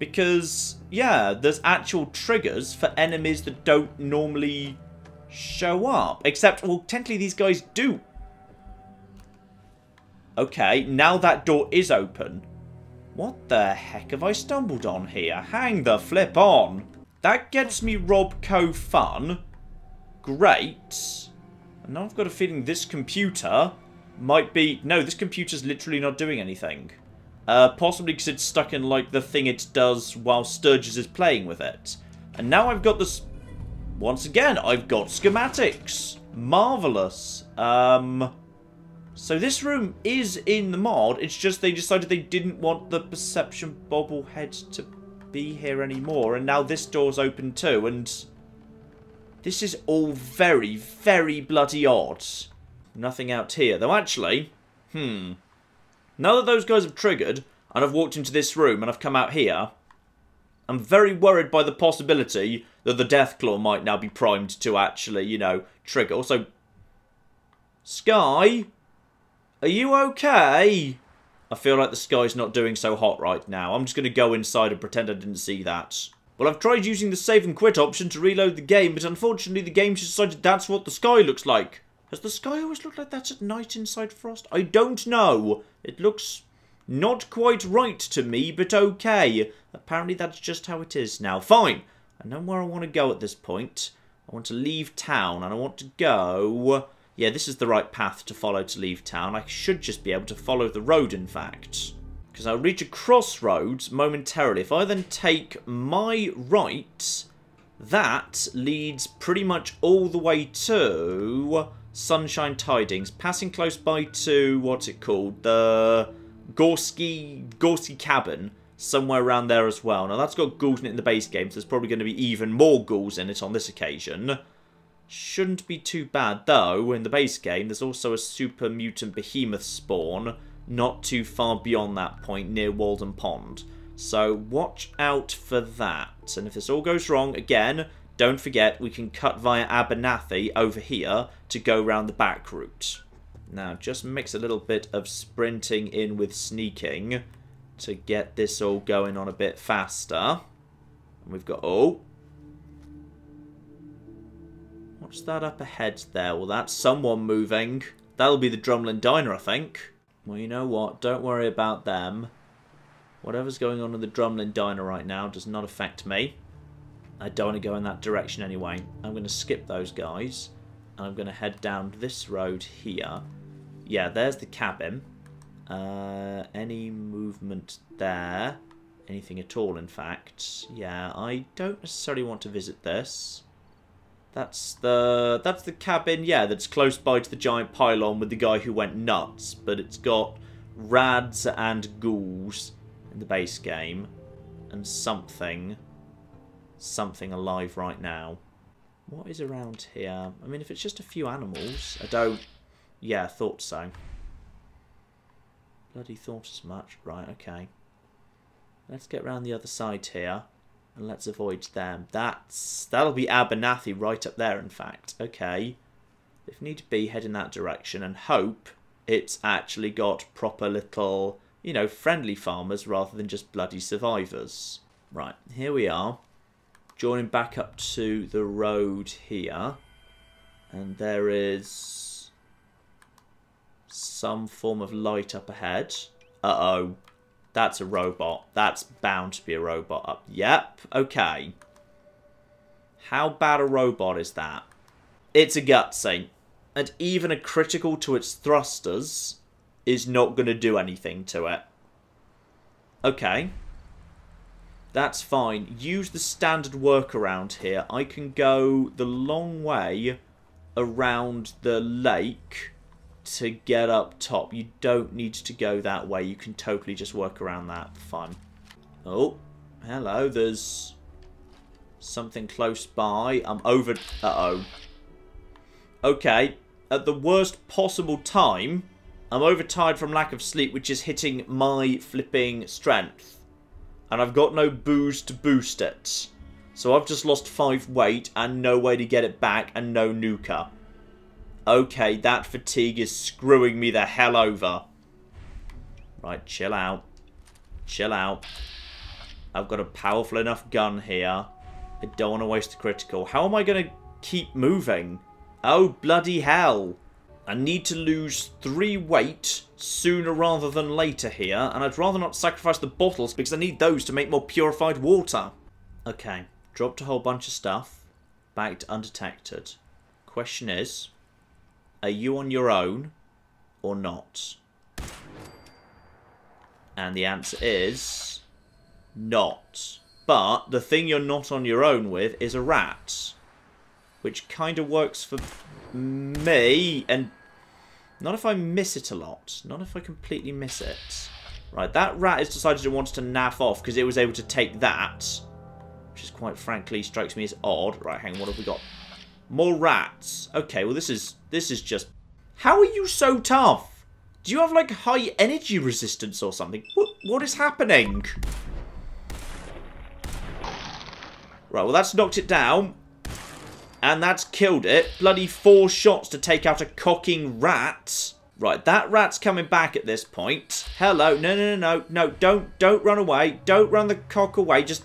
because, yeah, there's actual triggers for enemies that don't normally show up. Except, well, technically these guys do... okay, now that door is open. What the heck have I stumbled on here? Hang the flip on. That gets me Robco fun. Great. And now I've got a feeling this computer might be... no, this computer's literally not doing anything. Possibly because it's stuck in, like, the thing it does while Sturgis is playing with it. And now I've got this... once again, I've got schematics. Marvellous. So this room is in the mod, it's just they decided they didn't want the Perception bobblehead to be here anymore, and now this door's open too, and... this is all very, very bloody odd. Nothing out here, though actually, now that those guys have triggered, and I've walked into this room, and I've come out here, I'm very worried by the possibility that the Deathclaw might now be primed to actually, you know, trigger. Also, Sky... are you okay? I feel like the sky's not doing so hot right now. I'm just going to go inside and pretend I didn't see that. Well, I've tried using the save and quit option to reload the game, but unfortunately the game just decided that's what the sky looks like. Has the sky always looked like that at night inside Frost? I don't know. It looks not quite right to me, but okay. Apparently that's just how it is now. Fine. I know where I want to go at this point. I want to leave town, and I want to go... yeah, this is the right path to follow to leave town. I should just be able to follow the road, in fact. Because I'll reach a crossroads momentarily. If I then take my right, that leads pretty much all the way to Sunshine Tidings. Passing close by to, what's it called? The Gorsky Cabin. Somewhere around there as well. Now, that's got ghouls in it in the base game, so there's probably going to be even more ghouls in it on this occasion. Shouldn't be too bad, though. In the base game, there's also a super mutant behemoth spawn not too far beyond that point, near Walden Pond. So watch out for that. And if this all goes wrong, again, don't forget we can cut via Abernathy over here to go round the back route. Now, just mix a little bit of sprinting in with sneaking to get this all going on a bit faster. And we've got... oh... what's that up ahead there? Well, that's someone moving. That'll be the Drumlin Diner, I think. Well, you know what? Don't worry about them. Whatever's going on in the Drumlin Diner right now does not affect me. I don't want to go in that direction anyway. I'm going to skip those guys. And I'm going to head down this road here. Yeah, there's the cabin. Any movement there? Anything at all, in fact. Yeah, I don't necessarily want to visit this. That's the cabin, yeah, that's close by to the giant pylon with the guy who went nuts, but it's got rads and ghouls in the base game, and something alive right now. What is around here? I mean, if it's just a few animals, I don't... Yeah, thought so. Bloody thought as much. Right, okay. Let's get round the other side here, and let's avoid them. That'll be Abernathy right up there, in fact. Okay. If need be, head in that direction and hope it's actually got proper little, you know, friendly farmers rather than just bloody survivors. Right, here we are. Joining back up to the road here. And there is some form of light up ahead. Uh-oh. That's a robot. That's bound to be a robot up. Yep, okay. How bad a robot is that? It's a gutsy. And even a critical to its thrusters is not going to do anything to it. Okay. That's fine. Use the standard workaround here. I can go the long way around the lake to get up top. You don't need to go that way. You can totally just work around that. Fun. Oh, hello. There's something close by. I'm over... Uh-oh. Okay. At the worst possible time, I'm overtired from lack of sleep, which is hitting my flipping strength. And I've got no booze to boost it. So I've just lost 5 weight and no way to get it back and no nuka. Okay, that fatigue is screwing me the hell over. Right, chill out. Chill out. I've got a powerful enough gun here. I don't want to waste a critical. How am I going to keep moving? Oh, bloody hell. I need to lose 3 weight sooner rather than later here. And I'd rather not sacrifice the bottles because I need those to make more purified water. Okay, dropped a whole bunch of stuff. Back to undetected. Question is... Are you on your own or not? And the answer is not. But the thing you're not on your own with is a rat. Which kind of works for me. And not if I miss it a lot. Not if I completely miss it. Right, that rat has decided it wants to naff off because it was able to take that. Which is quite frankly strikes me as odd. Right, hang on, what have we got? More rats. Okay, well this is just... How are you so tough? Do you have like high energy resistance or something? What is happening? Right, well that's knocked it down. And that's killed it. Bloody 4 shots to take out a cocking rat. Right, that rat's coming back at this point. Hello, no, don't run away. Don't run the cock away, just...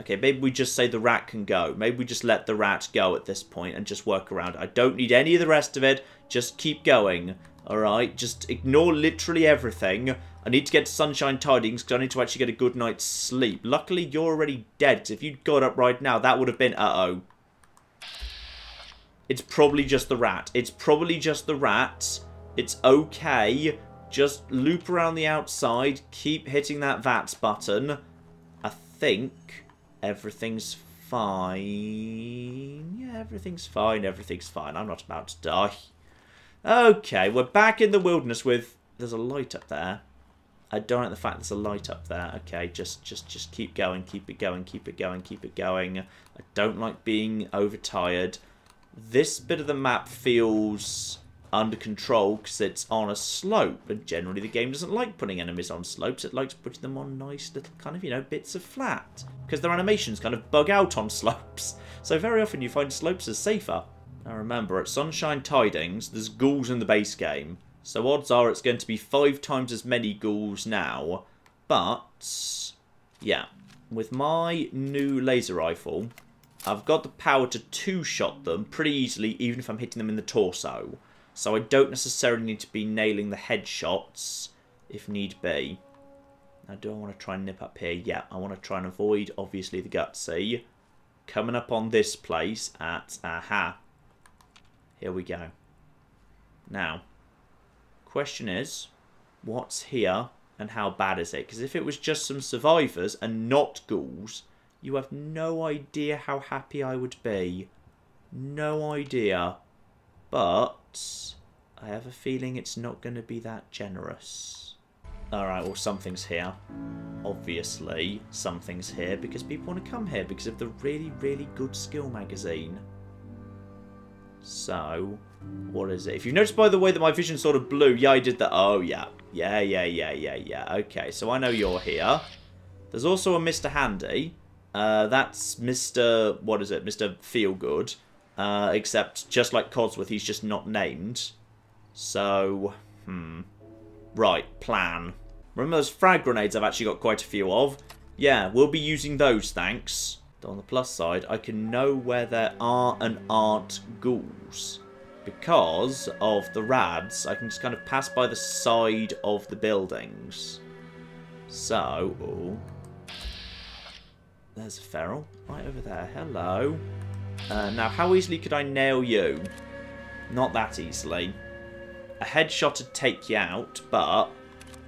Okay, maybe we just say the rat can go. Maybe we just let the rat go at this point and just work around. I don't need any of the rest of it. Just keep going. Alright, just ignore literally everything. I need to get to Sunshine Tidings because I need to actually get a good night's sleep. Luckily, you're already dead. Because if you'd got up right now, that would have been... Uh-oh. It's probably just the rat. It's probably just the rat. It's okay. Just loop around the outside. Keep hitting that VATS button. I think... Everything's fine. Yeah, everything's fine. Everything's fine. I'm not about to die. Okay, we're back in the wilderness with... There's a light up there. I don't like the fact there's a light up there. Okay, just keep going. Keep it going. Keep it going. Keep it going. I don't like being overtired. This bit of the map feels under control because it's on a slope. And generally the game doesn't like putting enemies on slopes. It likes putting them on nice little kind of, you know, bits of flat. Because their animations kind of bug out on slopes. So very often you find slopes are safer. Now remember, at Sunshine Tidings, there's ghouls in the base game. So odds are it's going to be 5 times as many ghouls now. But, yeah. With my new laser rifle, I've got the power to 2-shot them pretty easily, even if I'm hitting them in the torso. So I don't necessarily need to be nailing the headshots, if need be. Now, do I want to try and nip up here? Yeah, I want to try and avoid, obviously, the gutsy. Coming up on this place at... Aha. Here we go. Now, question is, what's here and how bad is it? Because if it was just some survivors and not ghouls, you have no idea how happy I would be. No idea. But... I I have a feeling it's not going to be that generous. Alright, well something's here. Obviously, something's here because people want to come here because of the really, really good skill magazine. So, what is it? If you notice, by the way, that my vision sort of blew. Yeah, I did that. Oh, yeah. Yeah. Okay, so I know you're here. There's also a Mr. Handy. That's Mr. What is it? Mr. Feelgood. Except, just like Codsworth, he's just not named. So, Right, plan. Remember those frag grenades I've actually got quite a few of? Yeah, we'll be using those, thanks. On the plus side, I can know where there are and aren't ghouls. Because of the rads, I can just kind of pass by the side of the buildings. So, there's a feral right over there. Hello. Now, how easily could I nail you? Not that easily. A headshot would take you out, but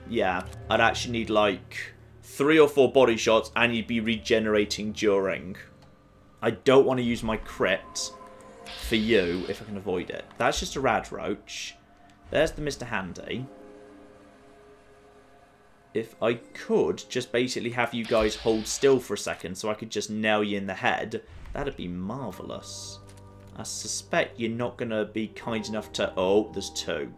yeah, I'd actually need like 3 or 4 body shots and you'd be regenerating during. I don't want to use my crit for you if I can avoid it. That's just a rad roach. There's the Mr. Handy. If I could just basically have you guys hold still for a second so I could just nail you in the head, that'd be marvellous. I suspect you're not going to be kind enough to... Oh, there's 2.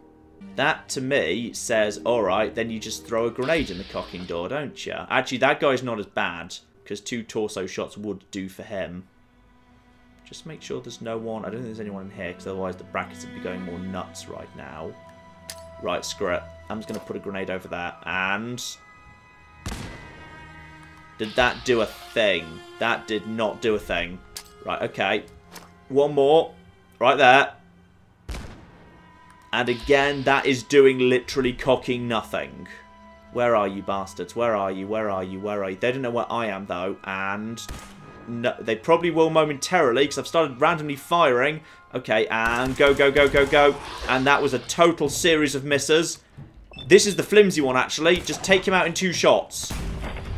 That, to me, says, alright, then you just throw a grenade in the cocking door, don't you? Actually, that guy's not as bad, because 2 torso shots would do for him. Just make sure there's no one... I don't think there's anyone in here, because otherwise the brackets would be going more nuts right now. Right, screw it. I'm just going to put a grenade over there, and... Did that do a thing? That did not do a thing. Right, okay. One more. Right there. And again, that is doing literally cocking nothing. Where are you bastards? Where are you? Where are you? Where are you? They don't know where I am, though. And no, they probably will momentarily, because I've started randomly firing. Okay, and go, go, go, go, go. And that was a total series of misses. This is the flimsy one, actually. Just take him out in 2 shots.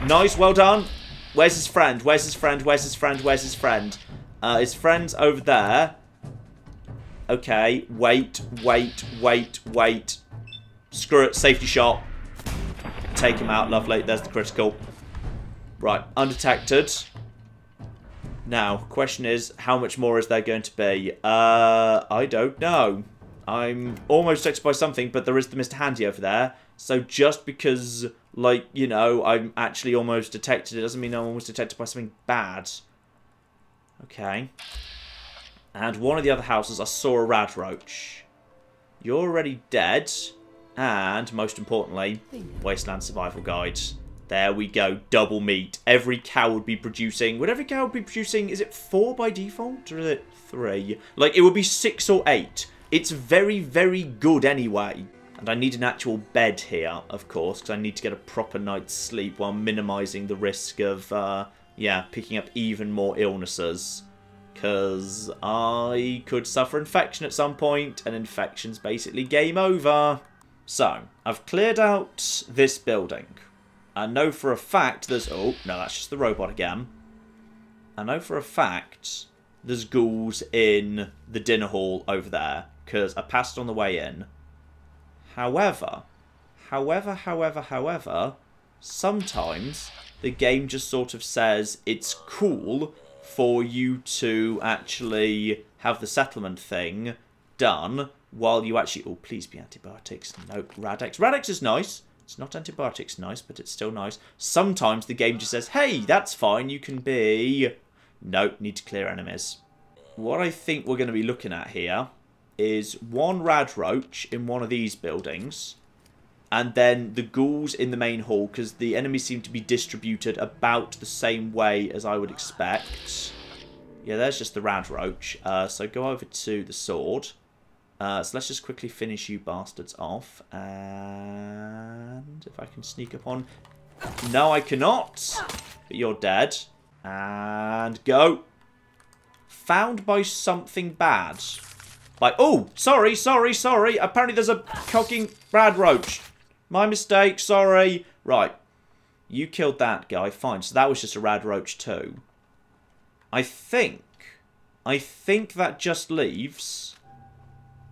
Nice, well done. Where's his friend? Where's his friend? Where's his friend? Where's his friend? His friend's over there. Okay, wait. Screw it, safety shot. Take him out, lovely. There's the critical. Right, undetected. Now, question is, how much more is there going to be? I don't know. I'm almost touched by something, but there is the Mr. Handy over there. So just because, like, you know, I'm actually almost detected, it doesn't mean I'm almost detected by something bad. Okay. And one of the other houses, I saw a rad roach. You're already dead. And, most importantly, Wasteland Survival Guide. There we go. Double meat. Every cow would be producing... Would every cow be producing... Is it 4 by default? Or is it 3? Like, it would be 6 or 8. It's very, very good anyway. And I need an actual bed here, of course, because I need to get a proper night's sleep while minimising the risk of... yeah, picking up even more illnesses. Because I could suffer infection at some point, and infection's basically game over. So, I've cleared out this building. I know for a fact there's... Oh, no, that's just the robot again. I know for a fact there's ghouls in the dinner hall over there, because I passed on the way in. However, sometimes... The game just sort of says it's cool for you to actually have the settlement thing done while you actually... Oh, please be antibiotics. No, Radex. Radex is nice. It's not antibiotics nice, but it's still nice. Sometimes the game just says, hey, that's fine, you can be... No, need to clear enemies. What I think we're going to be looking at here is 1 rad roach in one of these buildings... And then the ghouls in the main hall, because the enemies seem to be distributed about the same way as I would expect. Yeah, there's just the rad roach. So go over to the sword. So let's just quickly finish you bastards off. And if I can sneak up on... No, I cannot. But you're dead. And go. Found by something bad. Like, oh, sorry. Apparently there's a cocking rad roach. My mistake, sorry. Right. You killed that guy. Fine. So that was just a rad roach too. I think that just leaves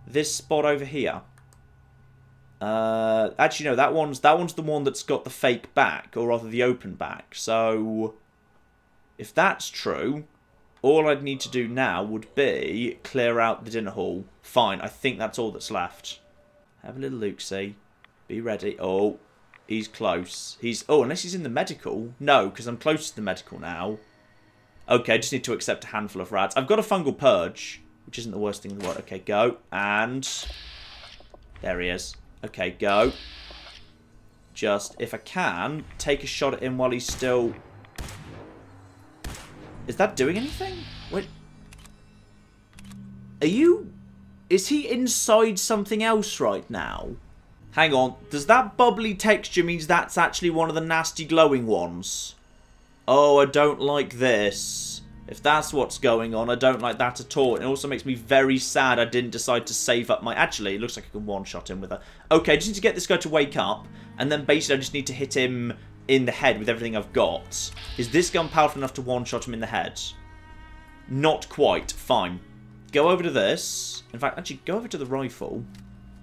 this spot over here. Actually, no, that one's the one that's got the fake back, or rather the open back. So, if that's true, all I'd need to do now would be clear out the dinner hall. Fine, I think that's all that's left. Have a little look, see. Be ready. Oh, he's close. He's... Oh, unless he's in the medical. No, because I'm close to the medical now. Okay, I just need to accept a handful of rads. I've got a fungal purge, which isn't the worst thing in the world. Okay, go. And... there he is. Okay, go. Just, if I can, take a shot at him while he's still... Is that doing anything? Wait. Are you... Is he inside something else right now? Hang on. Does that bubbly texture means that's actually one of the nasty glowing ones? Oh, I don't like this. If that's what's going on, I don't like that at all. It also makes me very sad I didn't decide to save up my... Actually, it looks like I can one-shot him with a... Okay, I just need to get this guy to wake up. And then basically I just need to hit him in the head with everything I've got. Is this gun powerful enough to one-shot him in the head? Not quite. Fine. Go over to this. In fact, actually, go over to the rifle.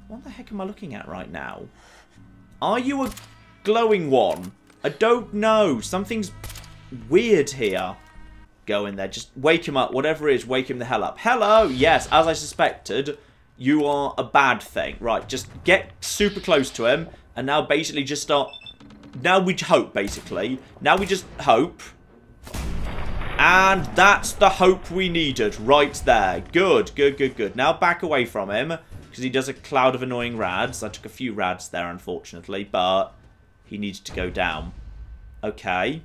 What the heck am I looking at right now? Are you a glowing one? I don't know. Something's weird here. Go in there. Just wake him up. Whatever it is, wake him the hell up. Hello! Yes, as I suspected, you are a bad thing. Right, just get super close to him. And now basically just start... Now we hope, basically. Now we just hope. And that's the hope we needed right there. Good, good, good, good. Now back away from him, because he does a cloud of annoying rads. I took a few rads there, unfortunately, but he needed to go down. Okay.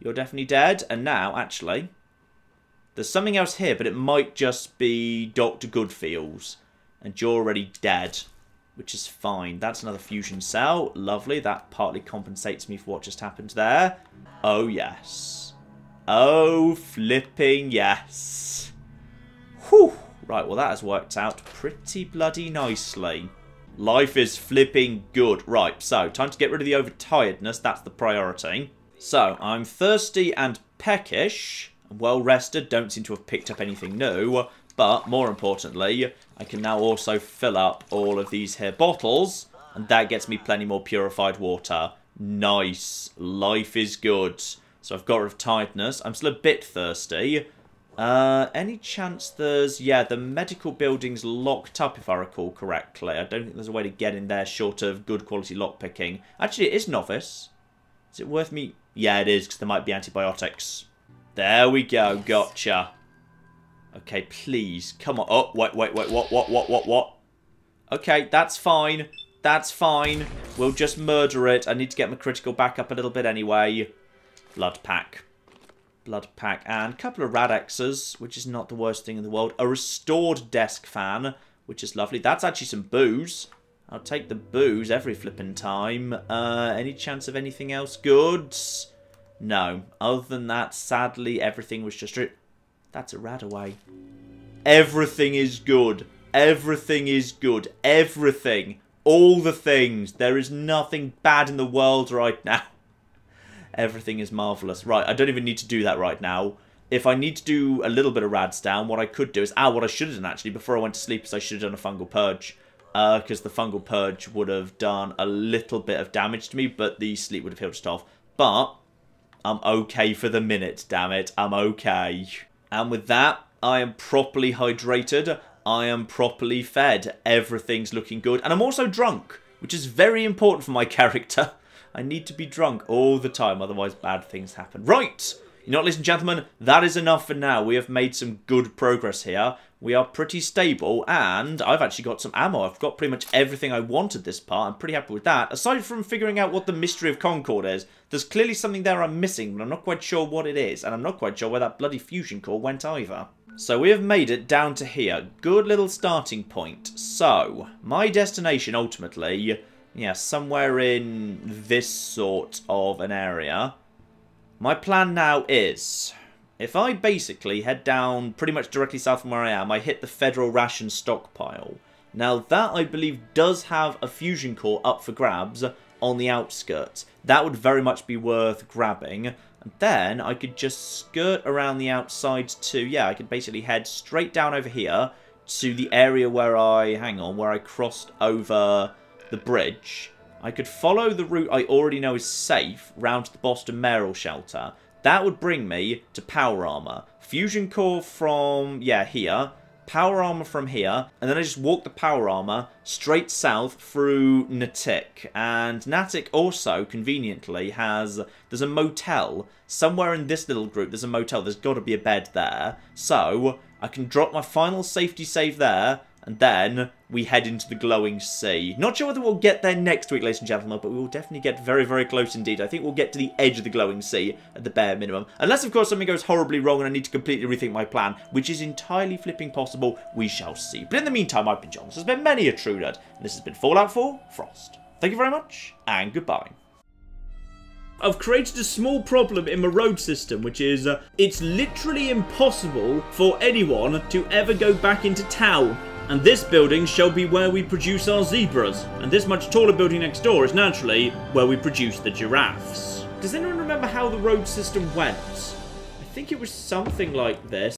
You're definitely dead. And now, actually, there's something else here, but it might just be Dr. Goodfeels. And you're already dead, which is fine. That's another fusion cell. Lovely. That partly compensates me for what just happened there. Oh, yes. Oh, flipping yes. Whew. Right, well, that has worked out pretty bloody nicely. Life is flipping good. Right, so, time to get rid of the overtiredness. That's the priority. So, I'm thirsty and peckish. I'm well-rested. Don't seem to have picked up anything new. But, more importantly, I can now also fill up all of these here bottles. And that gets me plenty more purified water. Nice. Life is good. So I've got rid of tiredness. I'm still a bit thirsty. Any chance there's... Yeah, the medical building's locked up, if I recall correctly. I don't think there's a way to get in there short of good quality lockpicking. Actually, it is novice. Is it worth me... Yeah, it is, because there might be antibiotics. There we go. Gotcha. Okay, please, come on. Oh, wait, what? Okay, that's fine. That's fine. We'll just murder it. I need to get my critical back up a little bit anyway. Blood pack. Blood pack and a couple of Rad-X's, which is not the worst thing in the world. A restored desk fan, which is lovely. That's actually some booze. I'll take the booze every flipping time. Any chance of anything else good? No. Other than that, sadly, everything was just... That's a RadAway. Everything is good. Everything is good. Everything. All the things. There is nothing bad in the world right now. Everything is marvellous. Right, I don't even need to do that right now. If I need to do a little bit of rads down, what I could do is... Ah, what I should have done, actually, before I went to sleep is I should have done a fungal purge. Because the fungal purge would have done a little bit of damage to me, but the sleep would have healed it off. But I'm okay for the minute, damn it. I'm okay. And with that, I am properly hydrated, I am properly fed, everything's looking good, and I'm also drunk, which is very important for my character. I need to be drunk all the time, otherwise bad things happen. Right! You know what, ladies and gentlemen, that is enough for now. We have made some good progress here. We are pretty stable, and I've actually got some ammo. I've got pretty much everything I wanted this part. I'm pretty happy with that. Aside from figuring out what the mystery of Concord is, there's clearly something there I'm missing, but I'm not quite sure what it is, and I'm not quite sure where that bloody fusion core went either. So we have made it down to here. Good little starting point. So, my destination, ultimately, yeah, somewhere in this sort of an area. My plan now is... If I basically head down pretty much directly south from where I am, I hit the Federal Ration Stockpile. Now that, I believe, does have a fusion core up for grabs on the outskirts. That would very much be worth grabbing. And then I could just skirt around the outside to... Yeah, I could basically head straight down over here to the area where I... Hang on, where I crossed over the bridge. I could follow the route I already know is safe round to the Boston Merrill shelter. That would bring me to power armor. Fusion core from, yeah, here. Power armor from here. And then I just walk the power armor straight south through Natick. And Natick also, conveniently, has... There's a motel. Somewhere in this little group, there's a motel. There's got to be a bed there. So, I can drop my final safety save there. And then we head into the Glowing Sea. Not sure whether we'll get there next week, ladies and gentlemen, but we will definitely get very, very close indeed. I think we'll get to the edge of the Glowing Sea at the bare minimum. Unless, of course, something goes horribly wrong and I need to completely rethink my plan, which is entirely flipping possible. We shall see. But in the meantime, I've been John. This has been Many A True Nerd, and this has been Fallout 4 Frost. Thank you very much, and goodbye. I've created a small problem in my road system, which is it's literally impossible for anyone to ever go back into town. And this building shall be where we produce our zebras. And this much taller building next door is naturally where we produce the giraffes. Does anyone remember how the road system went? I think it was something like this.